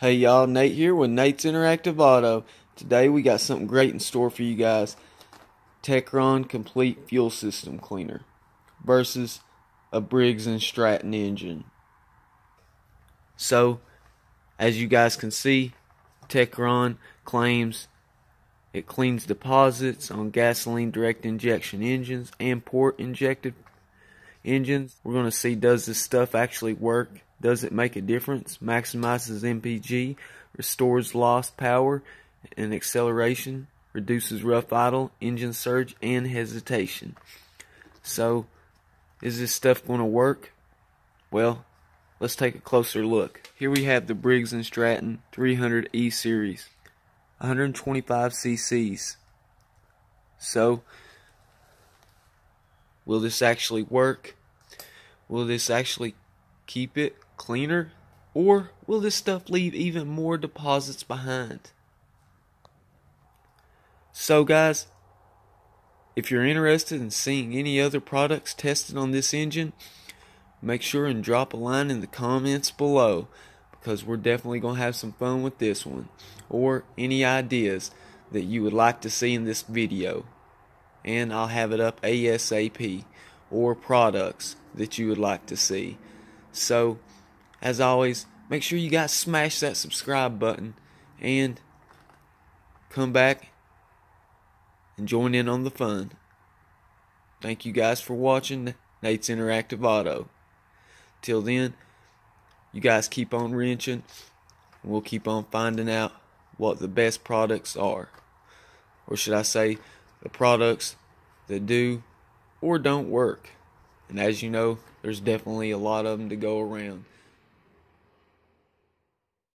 Hey y'all, Nate here with Nate's Interactive Auto. Today we got something great in store for you guys. Techron Complete Fuel System Cleaner versus a Briggs and Stratton engine. So, as you guys can see, Techron claims it cleans deposits on gasoline direct injection engines and port injected engines. We're going to see, does this stuff actually work? Does it make a difference? Maximizes MPG, restores lost power and acceleration, reduces rough idle, engine surge, and hesitation. So, is this stuff going to work? Well, let's take a closer look. Here we have the Briggs and Stratton 300 E Series, 125 cc's. So, will this actually work? Will this actually keep it cleaner, or will this stuff leave even more deposits behind? So guys, if you're interested in seeing any other products tested on this engine, make sure and drop a line in the comments below, because we're definitely going to have some fun with this one, or any ideas that you would like to see in this video, and I'll have it up ASAP, or products that you would like to see. So, as always, make sure you guys smash that subscribe button and come back and join in on the fun. Thank you guys for watching Nate's Interactive Auto. Till then, you guys keep on wrenching, and we'll keep on finding out what the best products are. Or should I say, the products that do or don't work. And as you know, there's definitely a lot of them to go around.